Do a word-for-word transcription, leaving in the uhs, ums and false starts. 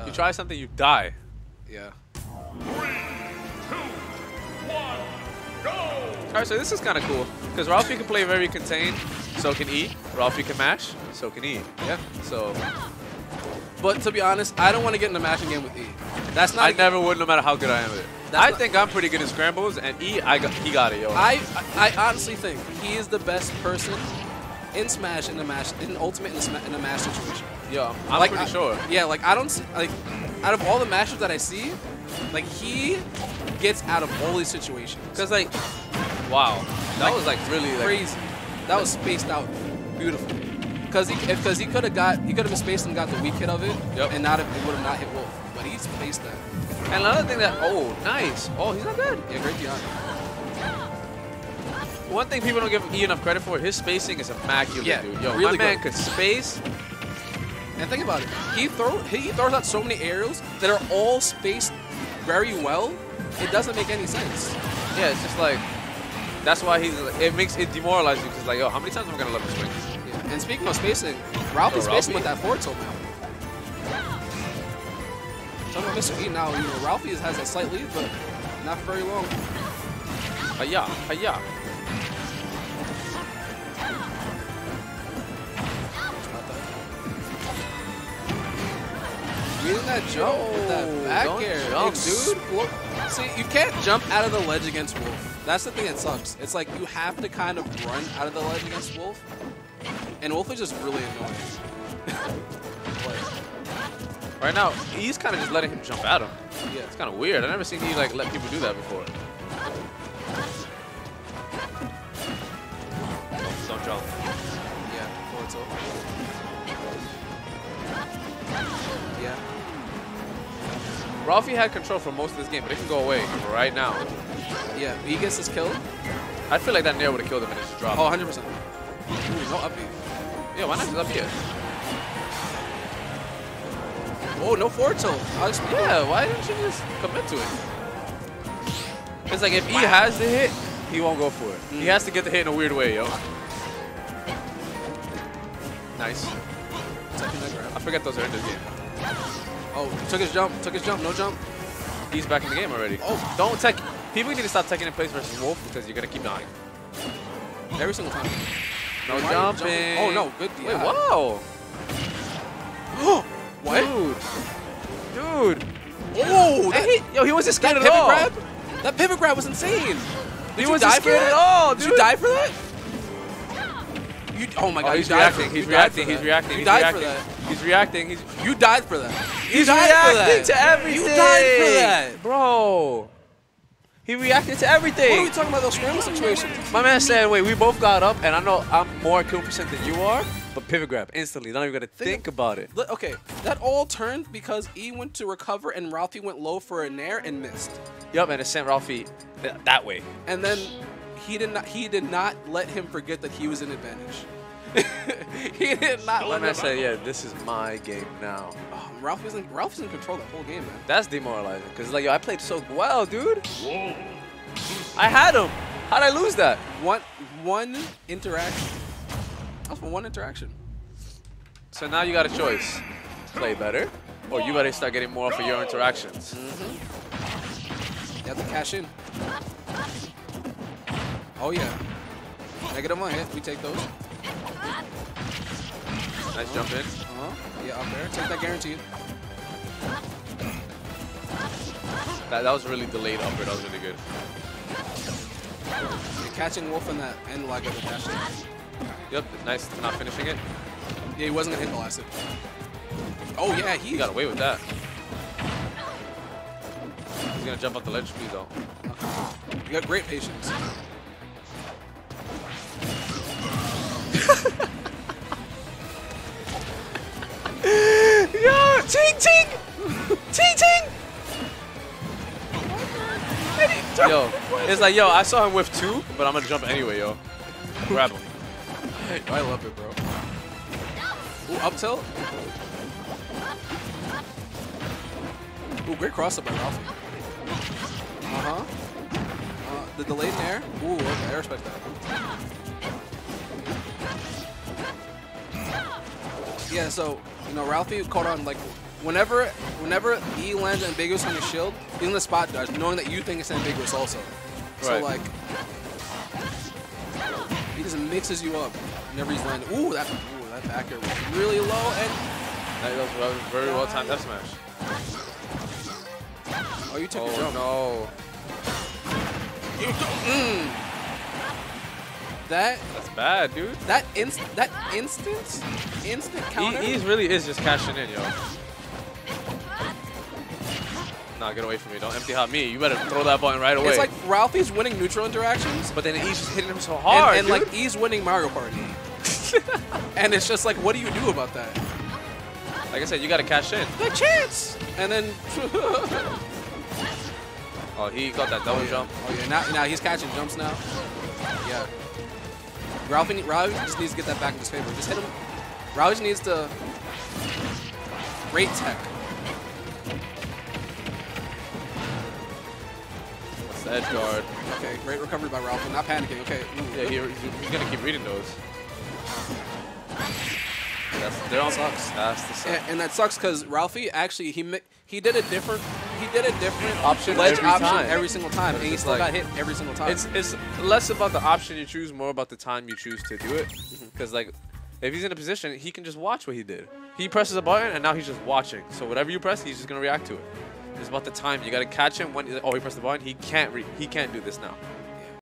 Yeah. You try something, you die. Yeah. Alright, so this is kind of cool, because Ralphie can play very contained, so can E. Ralphie can mash, so can E. Yeah, so... But to be honest, I don't want to get in a mashing game with E. That's not. I never would, no matter how good I am with it. That's I think I'm pretty good at scrambles, and E, I got, he got it, yo. I, I I honestly think he is the best person in Smash, in the mash, in Ultimate, in the, in the mash situation. Yo, I'm like, pretty I, sure. Yeah, like, I don't see, like, out of all the mashups that I see, like, he gets out of all these situations. Because, like... Wow, that like, was like really like, crazy. That was spaced out beautifully. Because he, because he could have got, he could have been spaced and got the weak hit of it, yep. and not have, it would have not hit Wolf. But he spaced that. And another thing that, oh, nice. Oh, he's not bad. Yeah, great Diana. One thing people don't give E enough credit for, his spacing is immaculate, yeah, dude. Yo, really my man could space. And think about it. He throw, he throws out so many aerials that are all spaced very well. It doesn't make any sense. Yeah, it's just like. That's why he's. It makes it demoralizing because like, yo, how many times am I gonna let him swing? Yeah. And speaking of spacing, Ralphie's yo, Ralphie. spacing with that forward tilt now. So Mister E now, you know, Ralphie has a slight lead, but not for very long. Hiya, hiya. Reading that jump, oh, with that back air, jump, dude. Look, see, you can't jump out of the ledge against Wolf. That's the thing that sucks. It's like you have to kind of run out of the ledge against Wolf. And Wolf is just really annoying. Like, right now, he's kind of just letting him jump at him. Yeah, it's kind of weird. I've never seen he like let people do that before. Don't, don't jump. Yeah, before it's over. Yeah. Ralphie had control for most of this game, but it can go away right now. Yeah, he gets his kill. I feel like that Nair would have killed him and just dropped. Oh, one hundred percent. Ooh, no up here. Yeah, why not just up here? Oh, no forward tilt. Yeah, why didn't you just commit to it? It's like if he has the hit, he won't go for it. Mm. He has to get the hit in a weird way, yo. Nice. I forget those are in this game. Oh, took his jump. Took his jump. No jump. He's back in the game already. Oh, don't tech. People need to stop taking in place versus Wolf because you're going to keep dying. Every single time. No jumping. jumping. Oh, no. Good D I. Wait, wow. What? Dude. Dude. Oh. That, he, yo, he wasn't scared at all. Grab, that pivot grab was insane. Did he wasn't scared at all, dude. Did you die for that? You, oh, my God. Oh, he's, reacting. He's, reacting. He's reacting. He's reacting. He's reacting. He's reacting. You died for that. He's reacting to everything. You died for that. Bro. He reacted to everything. What are we talking about those scramble situations? My man said, wait, we both got up, and I know I'm more kill percent than you are, but pivot grab instantly. Not even going to think, think about it. Okay, that all turned because E went to recover, and Ralphie went low for a Nair and missed. Yup, and it sent Ralphie th that way. And then he did not He did not let him forget that he was in advantage. He did not let him. My man said, yeah, this is my game now. Ralph is in, Ralph is in control the whole game, man. That's demoralizing, because like, yo, I played so well, dude. Whoa. I had him. How'd I lose that? One, one interaction. That was for one interaction. So now you got a choice. Play better, or you better start getting more for your interactions. Mm-hmm. You have to cash in. Oh, yeah. Negative one hit. We take those. Nice jump in. Uh-huh. Yeah, up there. Take that guaranteed. That, that was really delayed up there. That was really good. You're catching Wolf in that end lag of the dash. Yep, nice not finishing it. Yeah, he wasn't going to hit the last hit. Oh, yeah, he got away with that. He's going to jump up the ledge for me, though. Okay. You got great patience. Yo, ting ting, ting ting. Yo, it's like yo, I saw him whiff two, but I'm gonna jump anyway, yo. Grab him. I love it, bro. Ooh, up tilt. Ooh, great cross up by Ralphie. Uh huh. Uh, the delayed there. Ooh, okay, I respect that. Yeah, so You know, Ralphie is caught on, like, whenever whenever E lands ambiguous on your shield, even the spot dodge, knowing that you think it's ambiguous also. So, right. like, he just mixes you up whenever he's landing. Ooh, that, ooh, that back air was really low, and... That was well, very well timed that smash. Oh, you took oh, a jump. no. Mm. That That's bad, dude. That inst that instance? Instant counter? He really is just cashing in, yo. Nah, get away from me. Don't empty hop me. You better throw that button right away. It's like Ralphie's winning neutral interactions, but then E's just hitting him so hard, And, and dude. like, E's winning Mario Party. And it's just like, what do you do about that? Like I said, you gotta cash in. Good chance! And then... Oh, he got that double oh, yeah. jump. Oh, yeah. Now, now he's catching jumps now. Yeah. Ralphie, Ralphie just needs to get that back in his favor. Just hit him. Ralphie just needs to... Great tech. What's the edge guard? Okay, great recovery by Ralphie. Not panicking. Okay. Ooh. Yeah, he, he's gonna keep reading those. That's, that sucks. That's the suck. And, and that sucks because Ralphie actually he he did a different he did a different option ledge every option time. every single time, and he still like, got hit every single time. It's it's less about the option you choose, more about the time you choose to do it. Because like, if he's in a position, he can just watch what he did. He presses a button, and now he's just watching. So whatever you press, he's just gonna react to it. It's about the time. You gotta catch him when oh he pressed the button. He can't re he can't do this now.